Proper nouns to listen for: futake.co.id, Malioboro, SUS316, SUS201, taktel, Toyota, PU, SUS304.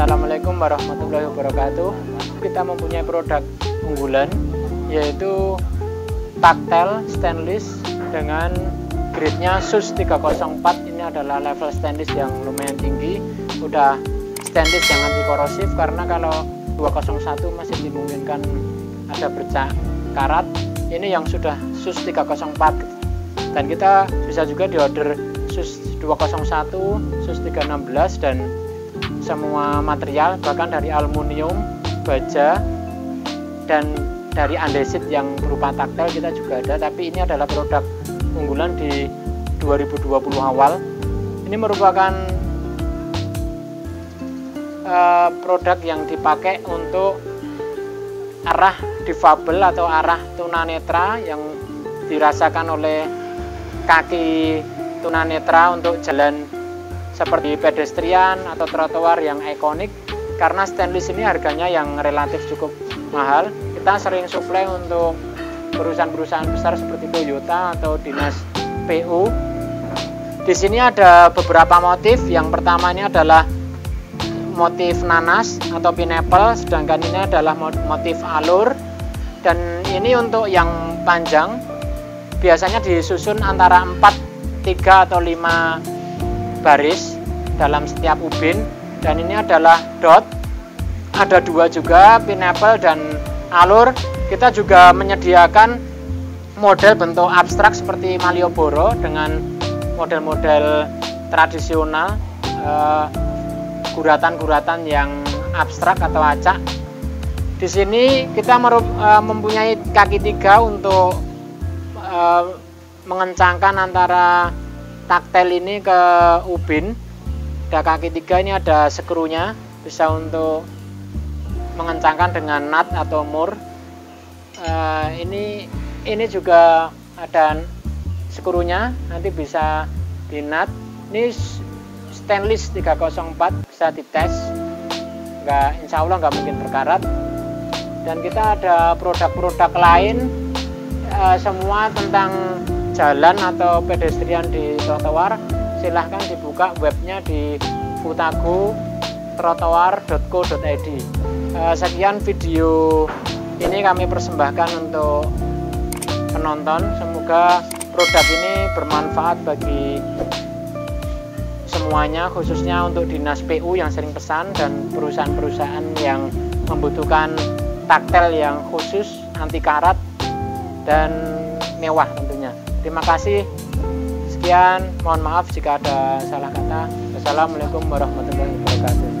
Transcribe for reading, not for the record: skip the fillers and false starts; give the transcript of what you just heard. Assalamualaikum warahmatullahi wabarakatuh. Kita mempunyai produk unggulan yaitu taktel stainless dengan grade-nya SUS304. Ini adalah level stainless yang lumayan tinggi, udah stainless yang anti korosif, karena kalau 201 masih dimungkinkan ada bercak karat. Ini yang sudah SUS304, dan kita bisa juga diorder SUS201, SUS316 dan semua material, bahkan dari aluminium, baja, dan dari andesit yang berupa taktel kita juga ada. Tapi ini adalah produk unggulan di 2020 awal. Ini merupakan produk yang dipakai untuk arah difabel atau arah tunanetra yang dirasakan oleh kaki tunanetra untuk jalan seperti pedestrian atau trotoar yang ikonik, karena stainless ini harganya yang relatif cukup mahal. Kita sering suplai untuk perusahaan-perusahaan besar seperti Toyota atau dinas PU. Di sini ada beberapa motif. Yang pertama ini adalah motif nanas atau pineapple, sedangkan ini adalah motif alur. Dan ini untuk yang panjang biasanya disusun antara 4, 3 atau 5 baris dalam setiap ubin. Dan ini adalah dot, ada 2 juga, pineapple dan alur. Kita juga menyediakan model bentuk abstrak seperti Malioboro dengan model-model tradisional, guratan-guratan yang abstrak atau acak. Di sini kita mempunyai kaki 3 untuk mengencangkan antara taktel ini ke ubin. Ada kaki 3, ini ada skrunya, bisa untuk mengencangkan dengan nut atau mur. Ini juga ada skrunya, nanti bisa di nut. Ini stainless 304, bisa dites, insya Allah nggak mungkin berkarat. Dan kita ada produk-produk lain, semua tentang jalan atau pedestrian di trotoar. Silahkan dibuka webnya di futake.co.id. Sekian video ini kami persembahkan untuk penonton. Semoga produk ini bermanfaat bagi semuanya, khususnya untuk dinas PU yang sering pesan dan perusahaan-perusahaan yang membutuhkan taktel yang khusus, anti karat dan mewah tentunya. Terima kasih. Sekian, mohon maaf jika ada salah kata. Wassalamualaikum warahmatullahi wabarakatuh.